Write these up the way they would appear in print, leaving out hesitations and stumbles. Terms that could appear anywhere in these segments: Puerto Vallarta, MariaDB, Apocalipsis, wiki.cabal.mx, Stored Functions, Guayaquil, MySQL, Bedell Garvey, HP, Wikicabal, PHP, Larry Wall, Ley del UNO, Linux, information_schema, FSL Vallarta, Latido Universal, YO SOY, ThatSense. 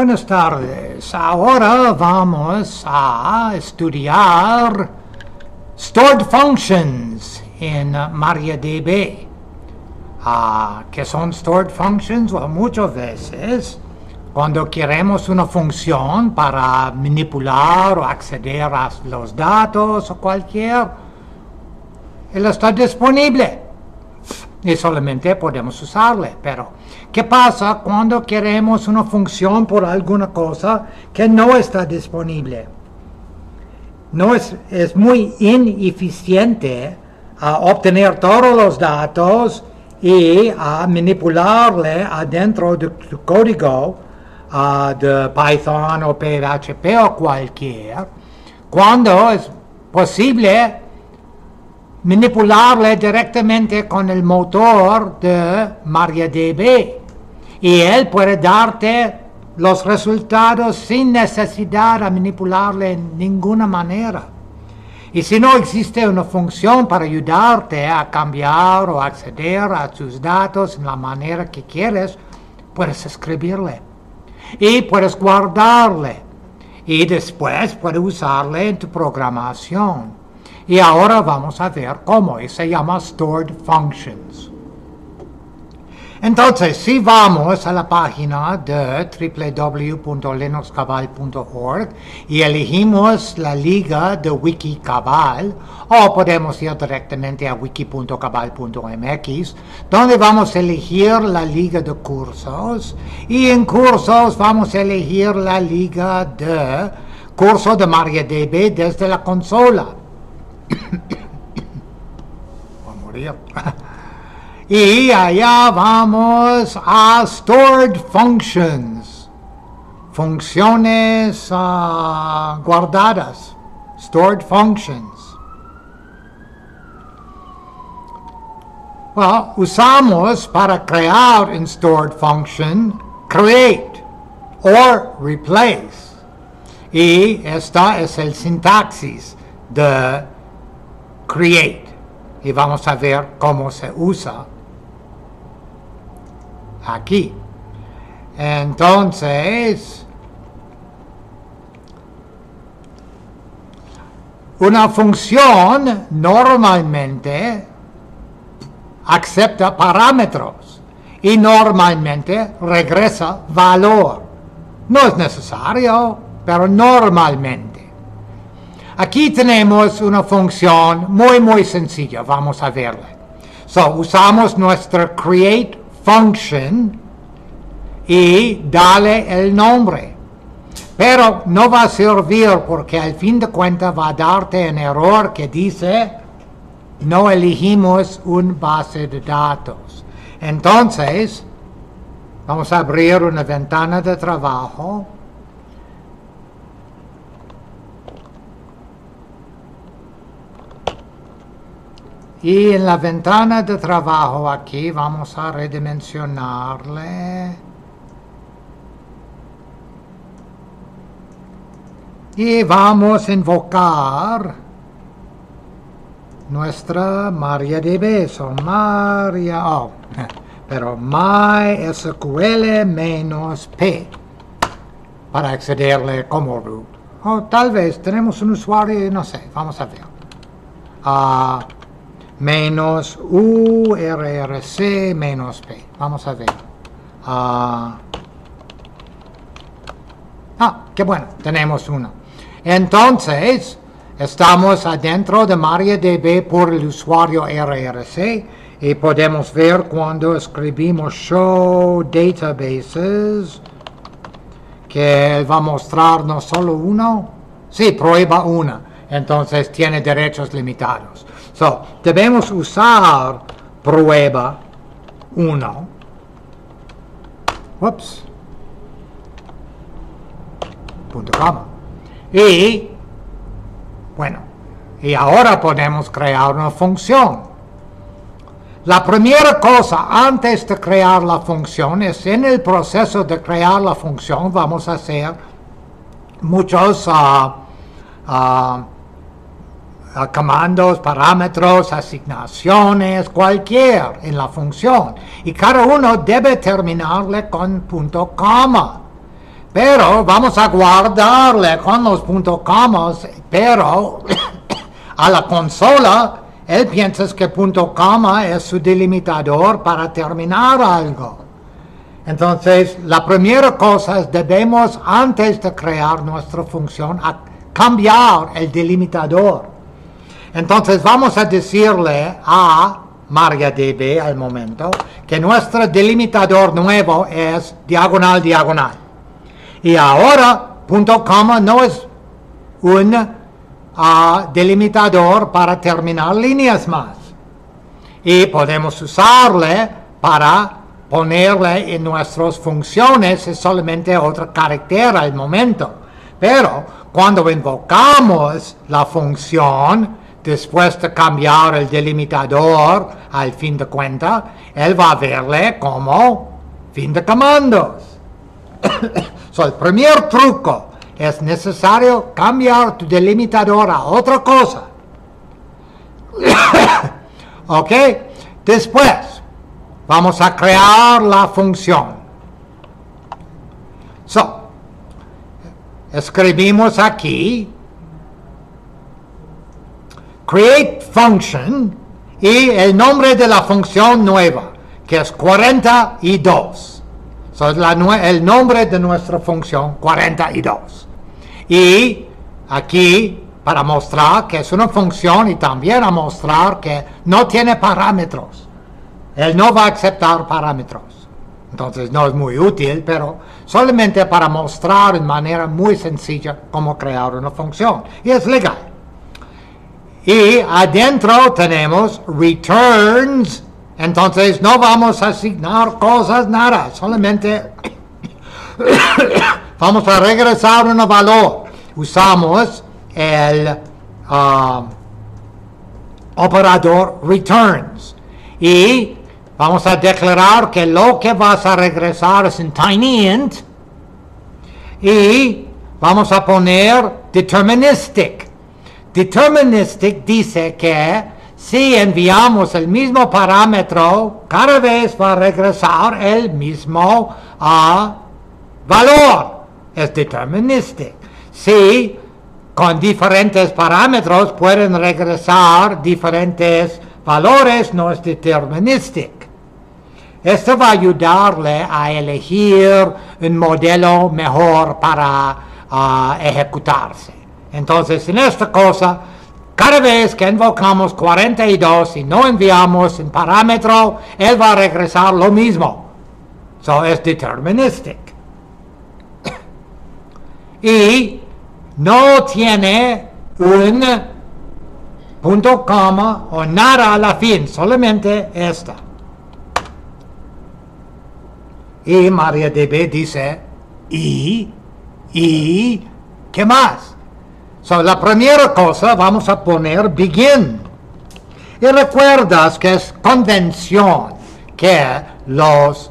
Buenas tardes, ahora vamos a estudiar Stored Functions en MariaDB. ¿Qué son Stored Functions? Bueno, muchas veces, cuando queremos una función para manipular o acceder a los datos o cualquier, él está disponible y solamente podemos usarle. Pero ¿qué pasa cuando queremos una función por alguna cosa que no está disponible? No es muy ineficiente obtener todos los datos y manipularle adentro de tu código de Python o PHP o cualquier, cuando es posible manipularle directamente con el motor de MariaDB, y él puede darte los resultados sin necesidad de manipularle de ninguna manera. Y si no existe una función para ayudarte a cambiar o acceder a tus datos en la manera que quieres, puedes escribirle y puedes guardarle y después puedes usarle en tu programación. Y ahora vamos a ver cómo, y se llama Stored Functions. Entonces, si vamos a la página de www.linuxcabal.org y elegimos la liga de Wikicabal, o podemos ir directamente a wiki.cabal.mx, donde vamos a elegir la liga de cursos, y en cursos vamos a elegir la liga de curso de MariaDB desde la consola. Voy a morir. Y allá vamos a Stored Functions, funciones guardadas, Stored Functions. Bueno, usamos para crear en Stored Function, create or replace. Y esta es el sintaxis de create. Y vamos a ver cómo se usa aquí. Entonces, una función normalmente acepta parámetros y normalmente regresa valor. No es necesario, pero normalmente. Aquí tenemos una función muy sencilla, vamos a verla. Usamos nuestra create function y dale el nombre. Pero no va a servir porque al fin de cuentas va a darte un error que dice no elegimos un base de datos. Entonces, vamos a abrir una ventana de trabajo. Y en la ventana de trabajo aquí vamos a redimensionarle. Y vamos a invocar nuestra MariaDB. MySQL-P para accederle como root. O tal vez tenemos un usuario, no sé, vamos a ver. Menos URRC menos P. Vamos a ver. Qué bueno, tenemos uno. Entonces, estamos adentro de MariaDB por el usuario RRC y podemos ver cuando escribimos show databases que va a mostrarnos solo uno. Sí, prueba una. Entonces tiene derechos limitados. Debemos usar prueba 1. Y bueno, y ahora podemos crear una función. La primera cosa antes de crear la función es en el proceso de crear la función vamos a hacer muchos comandos, parámetros, asignaciones, cualquier en la función. Y cada uno debe terminarle con punto coma. pero vamos a guardarle con los punto comas, pero a la consola él piensa que punto coma es su delimitador para terminar algo. Entonces, la primera cosa es debemos, antes de crear nuestra función, a cambiar el delimitador. Entonces, vamos a decirle a MariaDB al momento que nuestro delimitador nuevo es diagonal, diagonal. Y ahora, punto coma no es un delimitador para terminar líneas más. Y podemos usarle para ponerle en nuestras funciones es solamente otro carácter al momento. Pero cuando invocamos la función, después de cambiar el delimitador al fin de cuentas, él va a verle como fin de comandos. So, el primer truco es necesario cambiar tu delimitador a otra cosa. Ok, después vamos a crear la función. So, escribimos aquí create function y el nombre de la función nueva, que es 42. So, es el nombre de nuestra función 42. Y aquí, para mostrar que es una función y también a mostrar que no tiene parámetros. Él no va a aceptar parámetros. Entonces no es muy útil, pero solamente para mostrar de manera muy sencilla cómo crear una función. Y es legal. Y adentro tenemos returns. Entonces no vamos a asignar cosas, nada. Solamente vamos a regresar un valor. Usamos el operador returns. Y vamos a declarar que lo que vas a regresar es un tinyInt. Y vamos a poner deterministic. Deterministic dice que si enviamos el mismo parámetro, cada vez va a regresar el mismo valor. Es deterministic. Si con diferentes parámetros pueden regresar diferentes valores, no es deterministic. Esto va a ayudarle a elegir un modelo mejor para ejecutarse. Entonces, en esta cosa, cada vez que invocamos 42 y no enviamos un parámetro, él va a regresar lo mismo. So, es deterministic. Y no tiene un punto coma o nada a la fin, solamente esta. Y MariaDB dice, ¿y qué más? So, la primera cosa, vamos a poner begin. Y recuerdas que es convención que los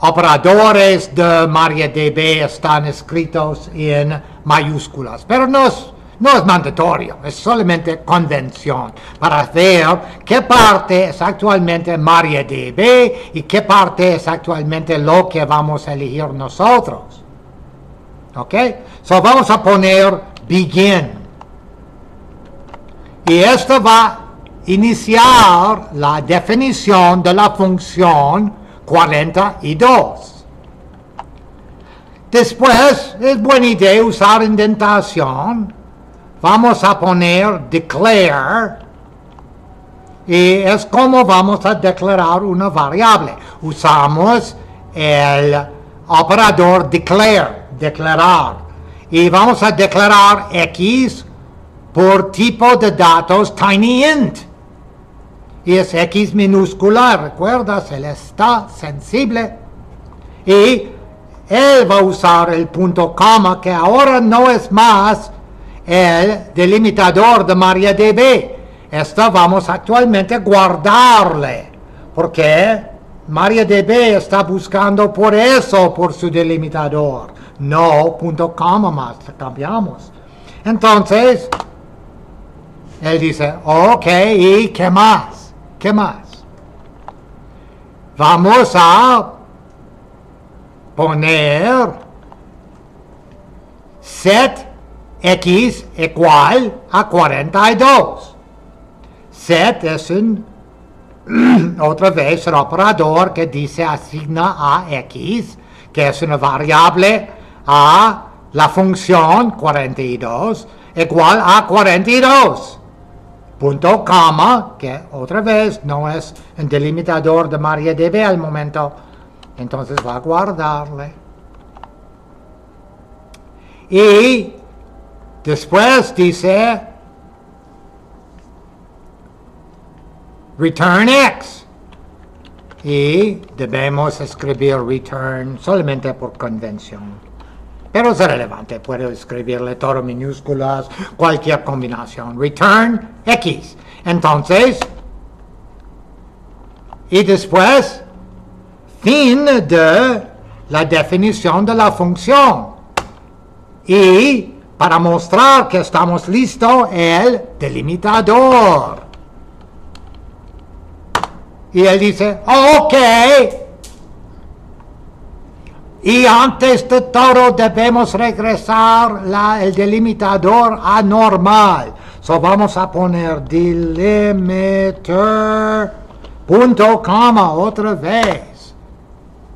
operadores de MariaDB están escritos en mayúsculas, pero no es mandatorio, es solamente convención para ver qué parte es actualmente MariaDB y qué parte es actualmente lo que vamos a elegir nosotros. Ok, so vamos a poner begin. Y esto va a iniciar la definición de la función 42. Después, es buena idea usar indentación. Vamos a poner declare y es como vamos a declarar una variable. Usamos el operador declare, declarar, y vamos a declarar x por tipo de datos tinyInt. Y es x minúscula, recuerdas, él está sensible. Y él va a usar el punto coma que ahora no es más el delimitador de MariaDB. Esto vamos actualmente a guardarle, porque MariaDB está buscando por eso, por su delimitador, no punto coma más, cambiamos. Entonces, él dice, ok, ¿y qué más? ¿Qué más? Vamos a poner set x igual a 42. Set es un otra vez el operador que dice asigna a x, que es una variable, a la función 42 igual a 42. Punto, coma, que otra vez no es un delimitador de MariaDB al momento. Entonces va a guardarle. Y después dice return x. Y debemos escribir return solamente por convención. Pero es relevante, puedo escribirle todo minúsculas, cualquier combinación. Return x. Entonces, y después, fin de la definición de la función. Y para mostrar que estamos listos, el delimitador. Y él dice, ok. Y antes de todo debemos regresar el delimitador a normal. So vamos a poner delimiter punto coma otra vez.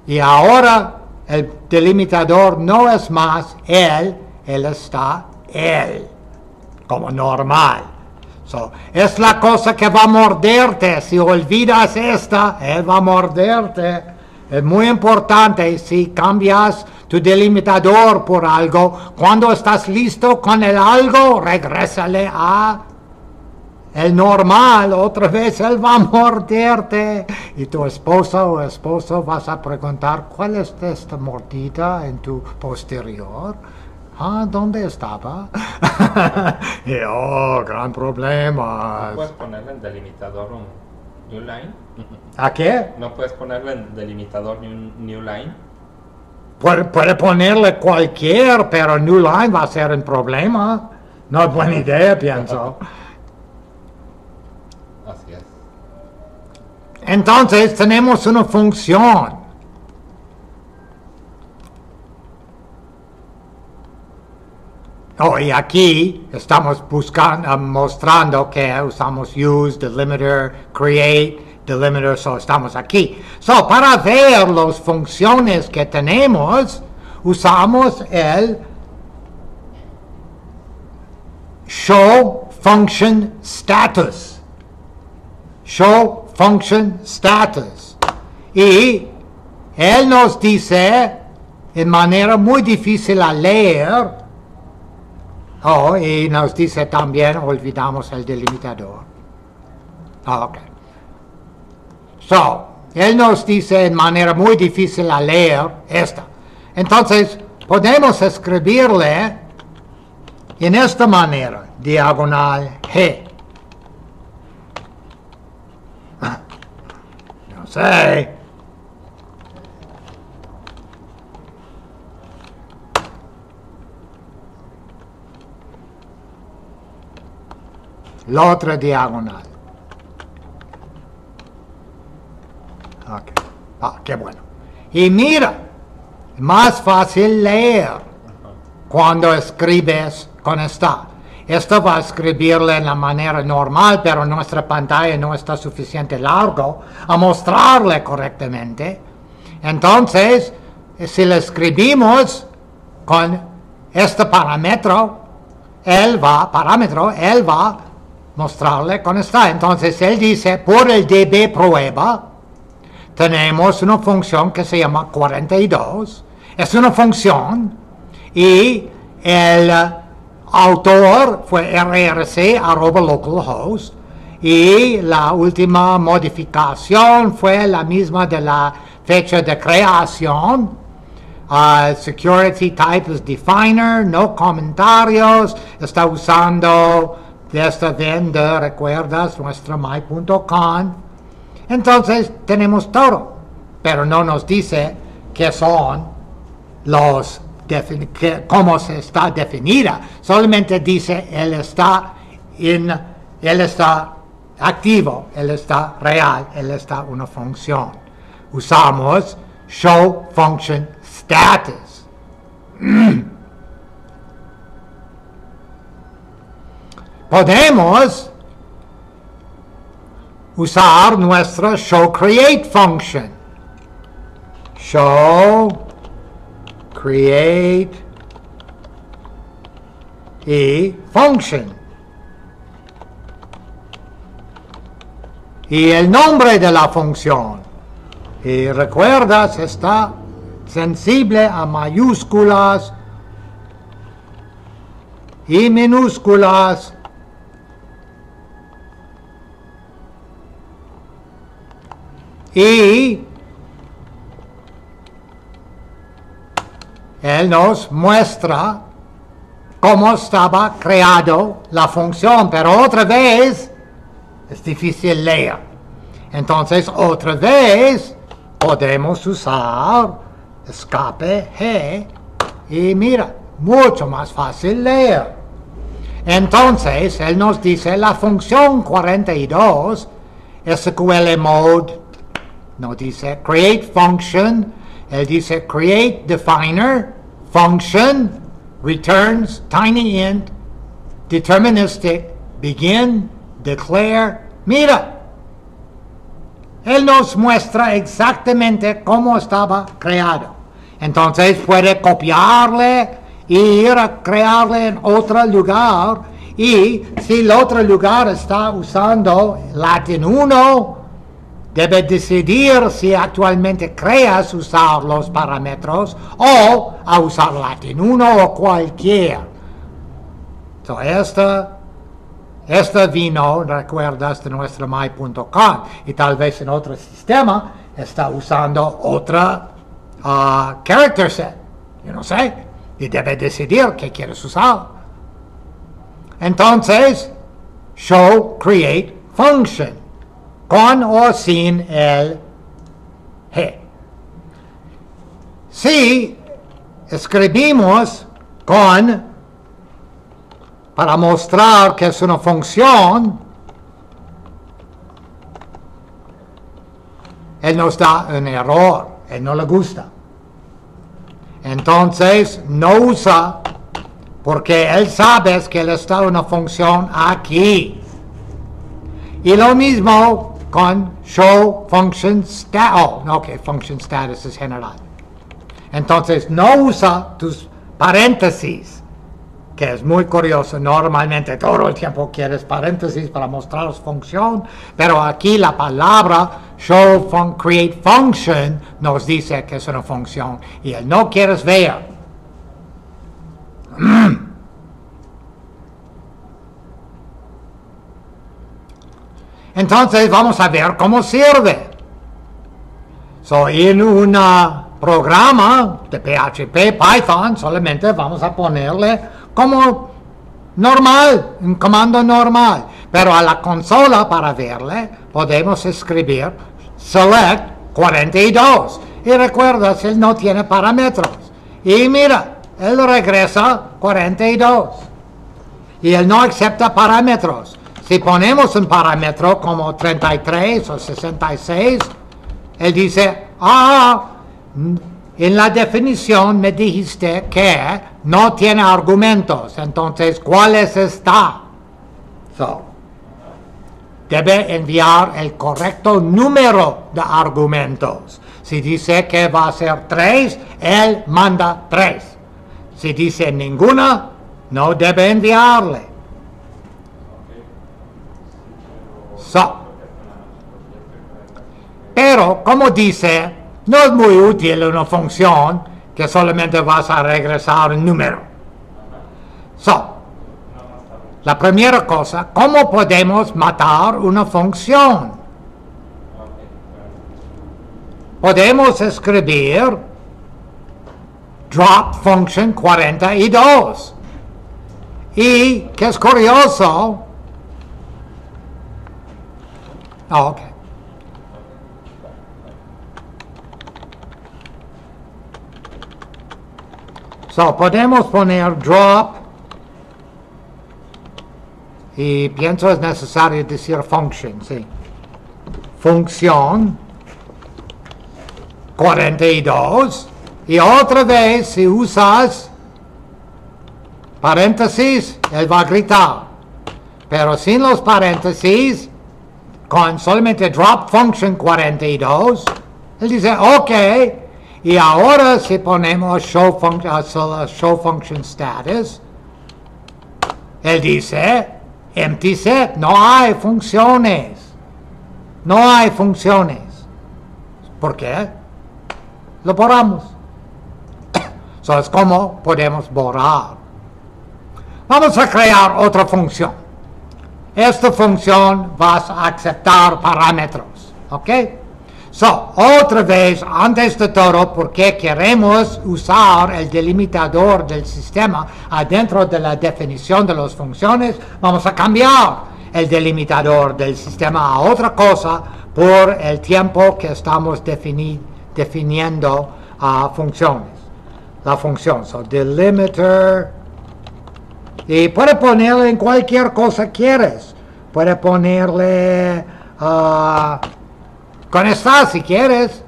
Y ahora el delimitador no es más él está él, como normal. So, es la cosa que va a morderte. Si olvidas esta, él va a morderte. Es muy importante si cambias tu delimitador por algo. Cuando estás listo con el algo, regrésale a el normal. Otra vez él va a morderte. Y tu esposa o esposo vas a preguntar, ¿cuál es esta mordida en tu posterior? Ah, ¿dónde estaba? Y, oh, gran problema. ¿Puedes ponerle el delimitador un new line? ¿A qué? ¿No puedes ponerle en delimitador new line? Puede ponerle cualquier, pero new line va a ser un problema. No es buena idea, pienso. Así es. Entonces, tenemos una función. Oh, y aquí estamos buscando, mostrando que usamos use, delimiter, create, delimiter, so estamos aquí. So, para ver las funciones que tenemos, usamos el show function status. Show function status. Y él nos dice, en manera muy difícil a leer, oh, y nos dice también, olvidamos el delimitador. Ah, ok. So, él nos dice en manera muy difícil a leer esta. Entonces, podemos escribirle en esta manera, diagonal G. No sé. La otra diagonal. Ok. Ah, qué bueno. Y mira, más fácil leer cuando escribes con esta. Esta va a escribirle en la manera normal, pero nuestra pantalla no está suficiente largo a mostrarle correctamente. Entonces, si le escribimos con este parámetro, él va mostrarle con esta. Entonces él dice, por el db prueba, tenemos una función que se llama 42. Es una función y el autor fue rrc@localhost y la última modificación fue la misma de la fecha de creación. Security type is definer, no comentarios, está usando de esta venda, recuerdas, nuestro my.conf. Entonces, tenemos todo. Pero no nos dice qué son los, cómo se está definida. Solamente dice, él está activo, él está real, él está una función. Usamos show function status. Podemos usar nuestra showCreate function. showCreate y function. Y el nombre de la función. Y recuerdas, está sensible a mayúsculas y minúsculas. Y él nos muestra cómo estaba creado la función, pero otra vez es difícil leer. Entonces, otra vez podemos usar escape G y mira, mucho más fácil leer. Entonces, él nos dice la función 42 SQL mode. No dice create function, él dice create definer, function, returns, tiny int, deterministic, begin, declare. Mira, él nos muestra exactamente cómo estaba creado. Entonces puede copiarle y ir a crearle en otro lugar. Y si el otro lugar está usando Latin 1, debe decidir si actualmente creas usar los parámetros o a usar Latin 1 o cualquier. So, esta vino, recuerdas, de nuestro my.com, y tal vez en otro sistema está usando otra character set. Yo no sé. Y debe decidir qué quieres usar. Entonces, show create function. Con o sin el G. Si escribimos con, para mostrar que es una función, él nos da un error, él no le gusta. Entonces no usa, porque él sabe que le está una función aquí. Y lo mismo con show function status. Oh, ok, function status es general. Entonces, no usa tus paréntesis, que es muy curioso. Normalmente todo el tiempo quieres paréntesis para mostrar función, pero aquí la palabra show create function nos dice que es una función y él no quieres ver. Entonces, vamos a ver cómo sirve. En un programa de PHP, Python, solamente vamos a ponerle como normal, un comando normal. Pero a la consola, para verle, podemos escribir select 42. Y recuerda, él no tiene parámetros. Y mira, él regresa 42. Y él no acepta parámetros. Si ponemos un parámetro como 33 o 66, él dice, en la definición me dijiste que no tiene argumentos, entonces, ¿cuál es esta? Debe enviar el correcto número de argumentos. Si dice que va a ser 3, él manda 3. Si dice ninguna, no debe enviarle. Pero, como dice, no es muy útil una función que solamente vas a regresar un número. La primera cosa, ¿cómo podemos matar una función? Podemos escribir drop function 42. Y, que es curioso, podemos poner drop, y pienso es necesario decir function, sí. Función 42, y otra vez si usas paréntesis, él va a gritar, pero sin los paréntesis, con solamente drop function 42, él dice ok. Y ahora si ponemos show function status, él dice empty set, no hay funciones, no hay funciones. ¿Por qué? Lo borramos. Eso es como podemos borrar. Vamos a crear otra función. Esta función vas a aceptar parámetros, ¿ok? So, otra vez, antes de todo, porque queremos usar el delimitador del sistema adentro de la definición de las funciones, vamos a cambiar el delimitador del sistema a otra cosa por el tiempo que estamos definiendo funciones. La función, so delimiter, y puede ponerle en cualquier cosa quieres, puede ponerle con esta si quieres,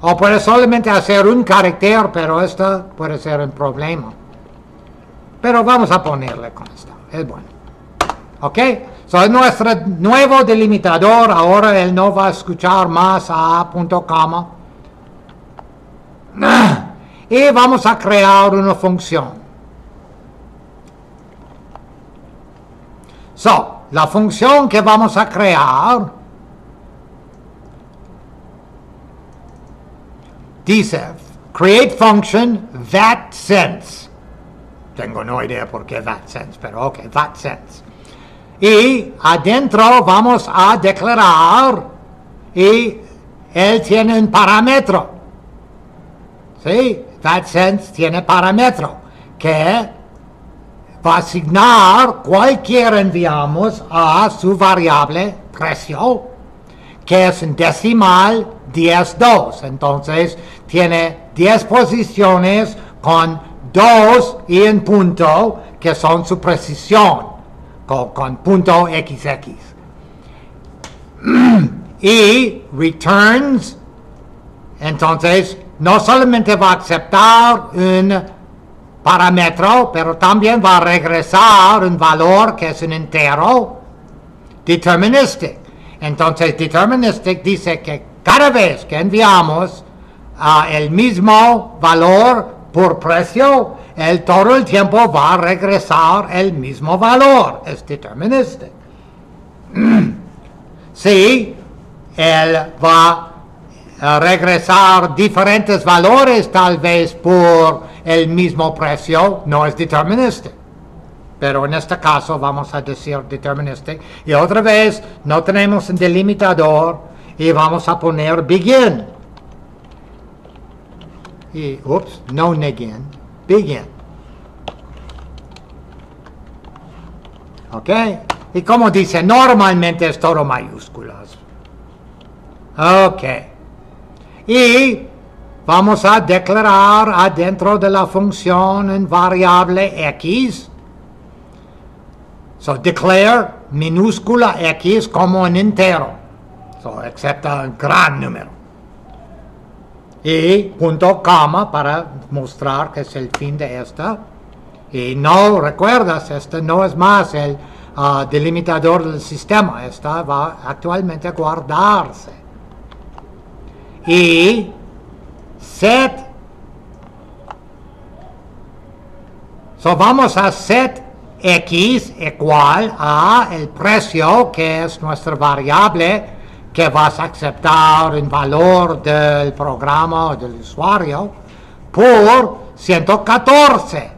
o puede solamente hacer un carácter, pero esta puede ser un problema, pero vamos a ponerle con esta, es bueno. Ok, so es nuestro nuevo delimitador. Ahora él no va a escuchar más a punto coma. Y vamos a crear una función. So, la función que vamos a crear dice create function ThatSense. Tengo no idea por qué ThatSense, pero ok, ThatSense. Y adentro vamos a declarar, y él tiene un parámetro. ¿Sí? ThatSense tiene parámetro que va a asignar cualquier enviamos a su variable precio, que es en decimal 10,2. Entonces tiene 10 posiciones con 2 y un punto que son su precisión. Con punto XX. Y returns. Entonces no solamente va a aceptar un parámetro, pero también va a regresar un valor que es un entero deterministic. Entonces deterministic dice que cada vez que enviamos el mismo valor por precio, él todo el tiempo va a regresar el mismo valor. Es deterministic. Sí, él va a regresar diferentes valores tal vez por el mismo precio, no es deterministic. Pero en este caso vamos a decir deterministic. Y otra vez no tenemos un delimitador y vamos a poner begin. Y, ups, no negin. Begin. Ok, y como dice, normalmente es todo mayúsculas. Ok, y vamos a declarar adentro de la función en variable x. So declare minúscula x como un entero, so excepto un gran número, y punto coma para mostrar que es el fin de esta. Y no recuerdas, este no es más el delimitador del sistema, esta va actualmente a guardarse. Y set, so vamos a set x igual a el precio, que es nuestra variable que vas a aceptar en valor del programa o del usuario, por 114.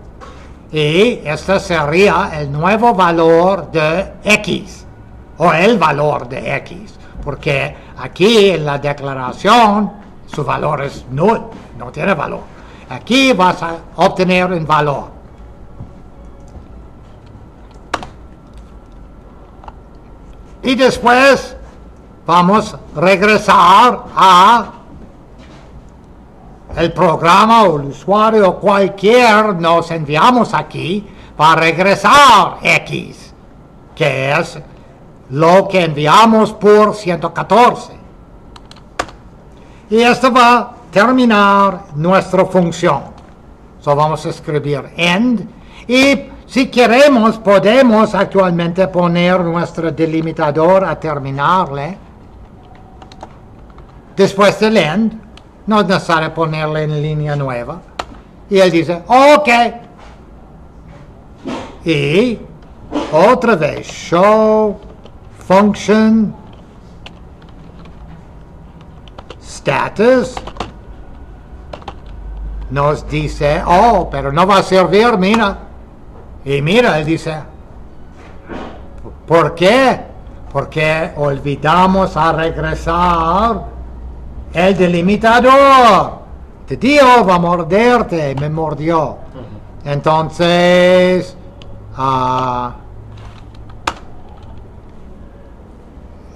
Y este sería el nuevo valor de X, o el valor de X, porque aquí en la declaración su valor es null, no tiene valor. Aquí vas a obtener un valor. Y después vamos a regresar a el programa o el usuario o cualquier nos enviamos aquí para regresar X, que es lo que enviamos por 114. Y esto va terminar nuestra función. So vamos a escribir end, y si queremos podemos actualmente poner nuestro delimitador a terminarle después del end. No es necesario ponerle en línea nueva. Y él dice ok, y otra vez show function status nos dice, oh, pero no va a servir, mira. Y mira, él dice, ¿por qué? Porque olvidamos a regresar el delimitador. Te digo, va a morderte, me mordió. Entonces,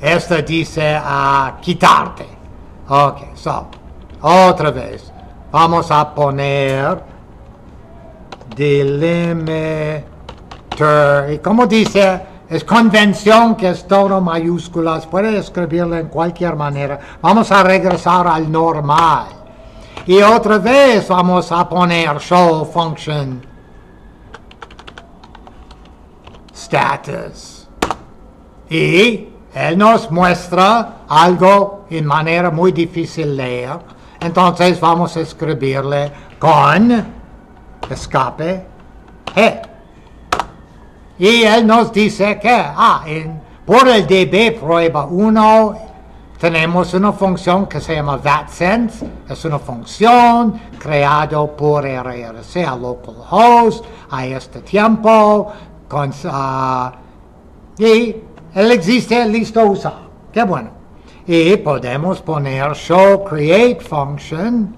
este dice a quitarte. Ok, so, otra vez. Vamos a poner delimiter. Y como dice, es convención que es todo mayúsculas. Puede escribirlo en cualquier manera. Vamos a regresar al normal. Y otra vez vamos a poner show function status. Y él nos muestra algo en manera muy difícil de leer. Entonces vamos a escribirle con escape G. Y él nos dice que por el DB prueba 1 tenemos una función que se llama ThatSense. Es una función creada por RRC a localhost a este tiempo. Y él existe listo a usar. Qué bueno. Y podemos poner show create function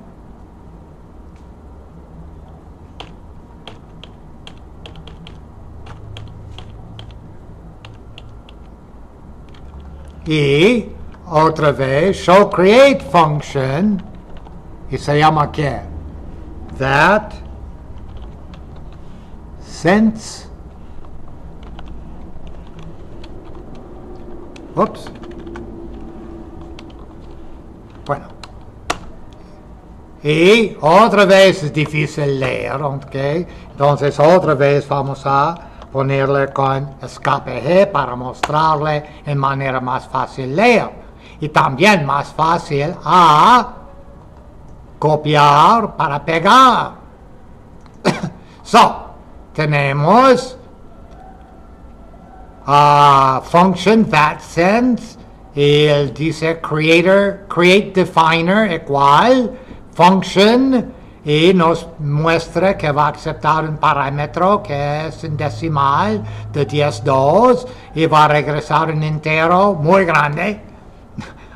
y otra vez show create function, y se llama ¿qué? ThatSense. Oops. Bueno, y otra vez es difícil leer, ok, entonces otra vez vamos a ponerle con escape G para mostrarle en manera más fácil leer, y también más fácil a copiar para pegar. So, tenemos function ThatSense. Y él dice creator, create definer igual function, y nos muestra que va a aceptar un parámetro que es en decimal de 10.2 y va a regresar un entero muy grande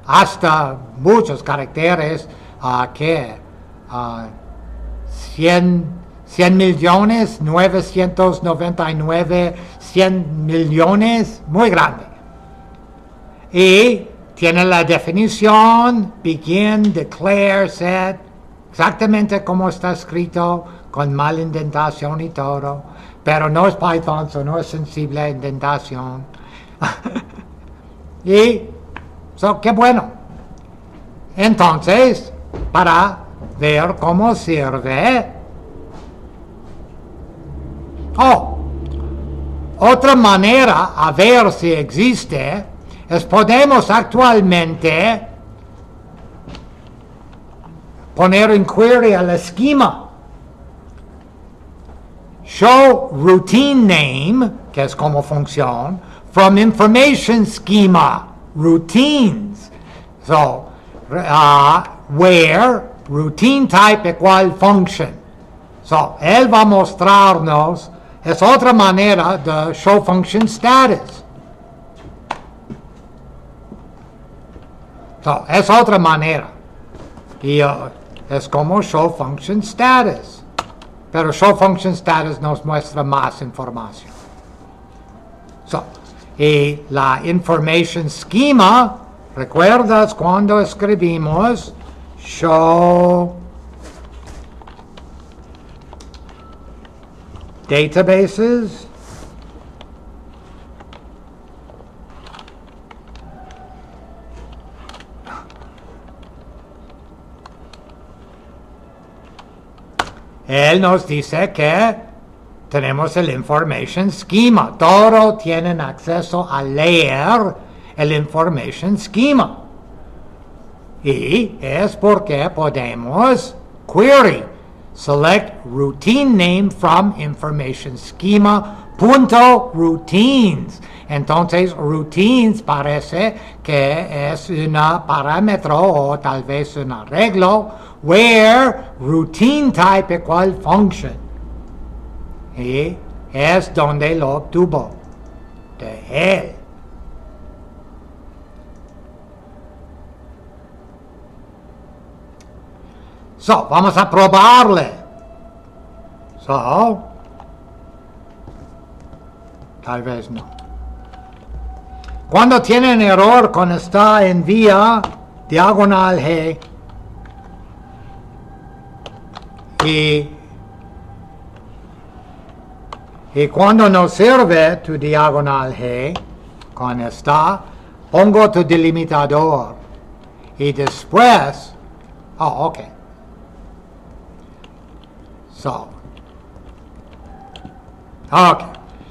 hasta muchos caracteres, que 100 millones, 999, 100 millones, muy grande. Y tiene la definición, begin, declare, set, exactamente como está escrito, con mala indentación y todo. Pero no es Python, so no es sensible a indentación. Y, so, qué bueno. Entonces, para ver cómo sirve. Oh, otra manera a ver si existe es podemos actualmente poner en query al esquema show routine name, que es como función, from information schema routines. So, where routine type equal function. So, él va a mostrarnos, es otra manera de show function status. So, es otra manera, y es como show function status, pero show function status nos muestra más información. So, y la information schema, ¿recuerdas cuando escribimos show databases? él nos dice que tenemos el information schema. Todos tienen acceso a leer el information schema. Y es porque podemos query. Select routine name from information schema punto routines. Entonces routines parece que es un parámetro o tal vez un arreglo where routine type equal function. Y es donde lo obtuvo de él. So, vamos a probarle. So, tal vez no. Cuando tienen error con está en vía diagonal G y cuando no sirve tu diagonal G con está, pongo tu delimitador y después, ok.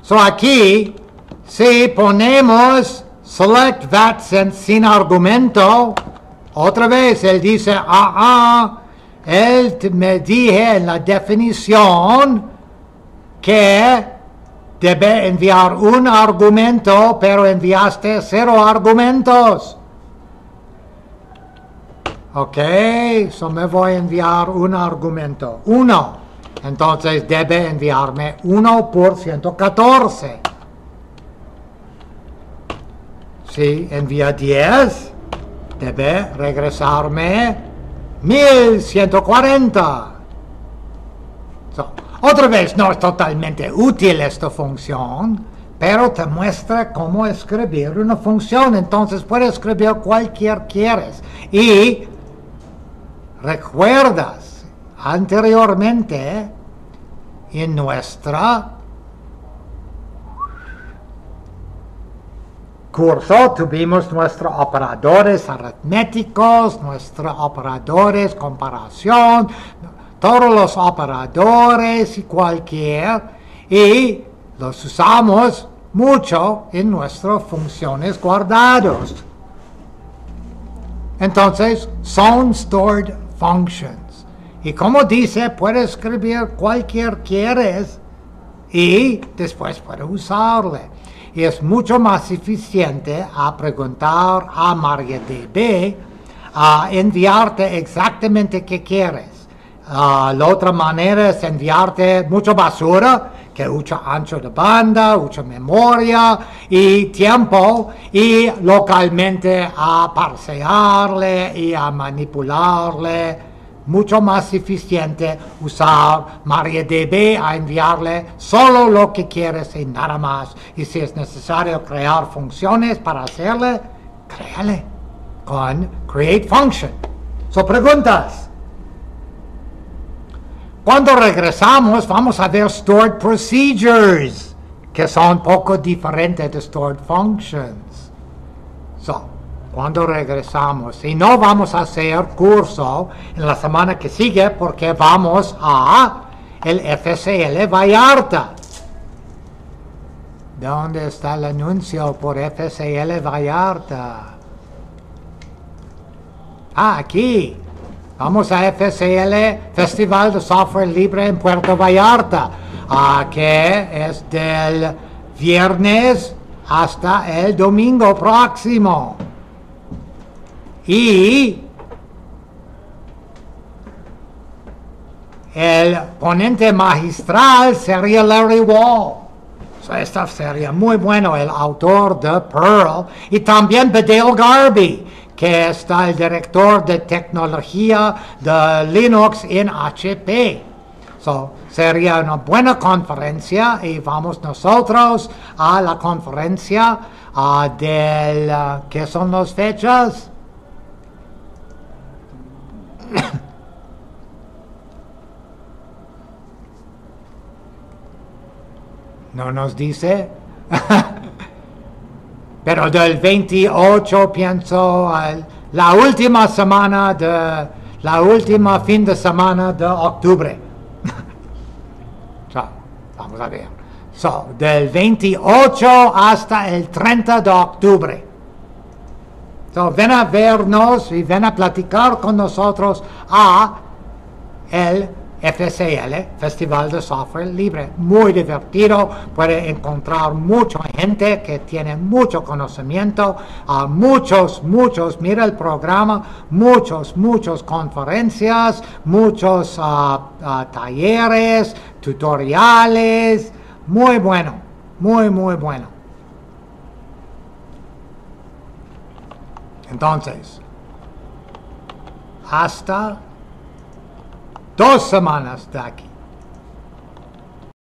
So aquí, si ponemos select ThatSense sin argumento, otra vez él dice, él me dije en la definición que debe enviar un argumento, pero enviaste 0 argumentos. Ok, so me voy a enviar un argumento, 1. Entonces debe enviarme 1 por 114. Si envía 10, debe regresarme 1140. So, otra vez no es totalmente útil esta función, pero te muestra cómo escribir una función. Entonces puedes escribir cualquier quieres. Y recuerdas anteriormente en nuestra curso tuvimos nuestros operadores aritméticos, nuestros operadores comparación, todos los operadores y cualquier, y los usamos mucho en nuestras funciones guardados. Entonces, son stored functions. Y como dice, puede escribir cualquier quieres y después puede usarle. Y es mucho más eficiente a preguntar a MariaDB a enviarte exactamente qué quieres. La otra manera es enviarte mucha basura, que usa ancho de banda, usa memoria y tiempo, y localmente a parsearle y a manipularle. Mucho más eficiente usar MariaDB a enviarle solo lo que quieres y nada más. Y si es necesario crear funciones para hacerle, créale con create function. So, preguntas. Cuando regresamos vamos a ver stored procedures, que son un poco diferentes de stored functions. So, cuando regresamos, y no vamos a hacer curso en la semana que sigue porque vamos a el FSL Vallarta. ¿Dónde está el anuncio por FSL Vallarta? Ah, aquí. Vamos a FSL, Festival de Software Libre en Puerto Vallarta, que es del viernes hasta el domingo próximo. Y el ponente magistral sería Larry Wall. So, esta sería muy bueno, el autor de Pearl. Y también Bedell Garvey, que está el director de tecnología de Linux en HP. So, sería una buena conferencia y vamos nosotros a la conferencia ¿qué son las fechas? No nos dice. Pero del 28, pienso, la última semana de la última fin de semana de octubre. vamos a ver. So, del 28 hasta el 30 de octubre. So, ven a vernos y ven a platicar con nosotros a el FSL, Festival de Software Libre. Muy divertido, puede encontrar mucha gente que tiene mucho conocimiento, mira el programa, muchas conferencias, muchos talleres, tutoriales, muy bueno, muy bueno. Entonces, hasta 2 semanas de aquí.